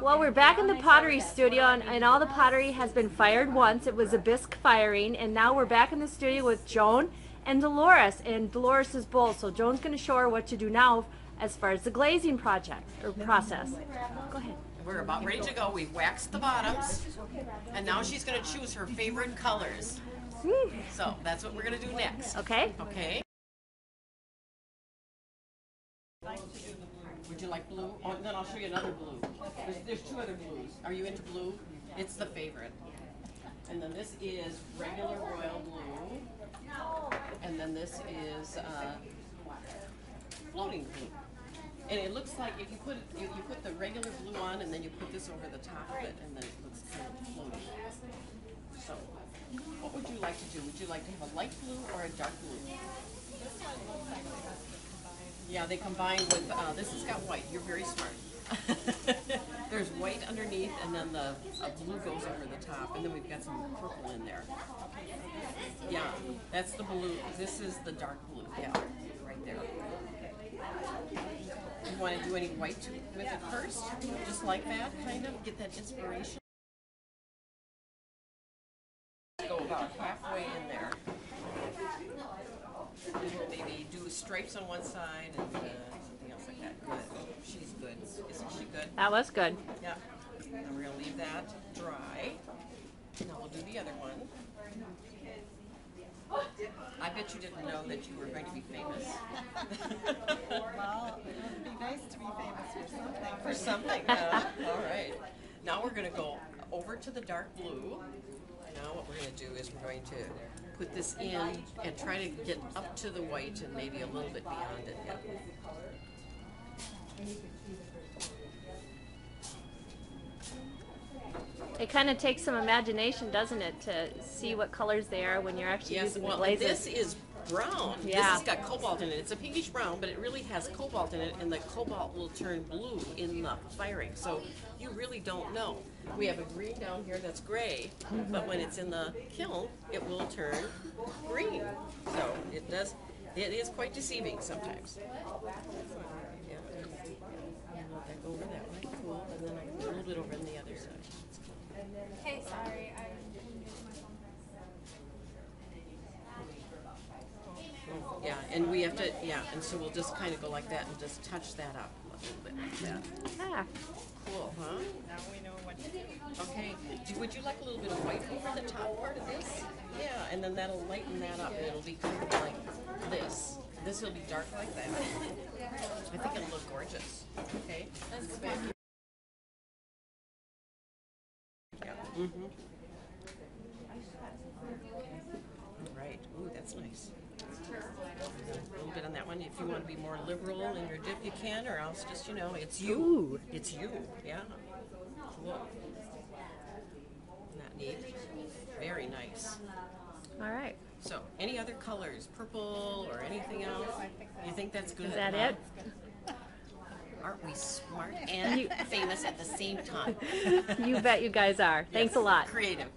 Well, we're back in the pottery studio, and all the pottery has been fired once. It was a bisque firing, and now we're back in the studio with Joan and Dolores, and Dolores's bowl. So Joan's going to show her what to do now as far as the glazing project or process. Go ahead. We're about ready to go. We've waxed the bottoms, and now she's going to choose her favorite colors. So that's what we're going to do next. Okay. Okay. Would you like blue? Oh, and then I'll show you another blue. There's two other blues. Are you into blue? It's the favorite. And then this is regular royal blue. And then this is floating blue. And it looks like if you put it, you put the regular blue on, and then you put this over the top of it, and then it looks kind of floating. So, what would you like to do? Would you like to have a light blue or a dark blue? Yeah, they combine with, this has got white. You're very smart. There's white underneath, and then the blue goes over the top, and then we've got some purple in there. Yeah, that's the blue. This is the dark blue. Yeah, right there. You want to do any white with it first? Just like that, kind of? Get that inspiration? Go about halfway in there. Maybe do stripes on one side and something else like that. Good. She's good. Isn't she good? That was good. Yeah. And we're going to leave that dry. Now we'll do the other one. I bet you didn't know that you were going to be famous. Well, it would be nice to be famous for something. For something. All right. Now we're going to go over to the dark blue. Now what we're going to do is we're going to put this in and try to get up to the white and maybe a little bit beyond it. Yeah. It kind of takes some imagination, doesn't it, to see what colors they are when you're actually using the glazes. Yes, well, this is brown. Yeah. This has got cobalt in it. It's a pinkish brown, but it really has cobalt in it, and the cobalt will turn blue in the firing. So you really don't know. We have a green down here that's gray, but when it's in the kiln, it will turn green. So it does. It is quite deceiving sometimes. Yeah. That over that way, cool, and then I a little bit over on the other side. Hey, sorry. Yeah, and we have to. Yeah, and so we'll just kind of go like that and just touch that up a little bit like that. Ah. Cool, huh? Now we know what to do. Okay. Would you like a little bit of white over the top part of this? Yeah, and then that'll lighten that up. And it'll be kind of like this. This will be dark like that. I think it'll look gorgeous. Okay. Let's go back. Yeah. Mm-hmm. All right. Ooh, that's nice. A little bit on that one. If you want to be more liberal in your dip, you can, or else just, you know, it's you. Ooh. It's you. Yeah. Cool. Isn't that neat? Very nice. All right. So, any other colors? Purple or anything else? You think that's good? Is that it? Aren't we smart and famous at the same time? You bet you guys are. Yes. Thanks a lot. Creative.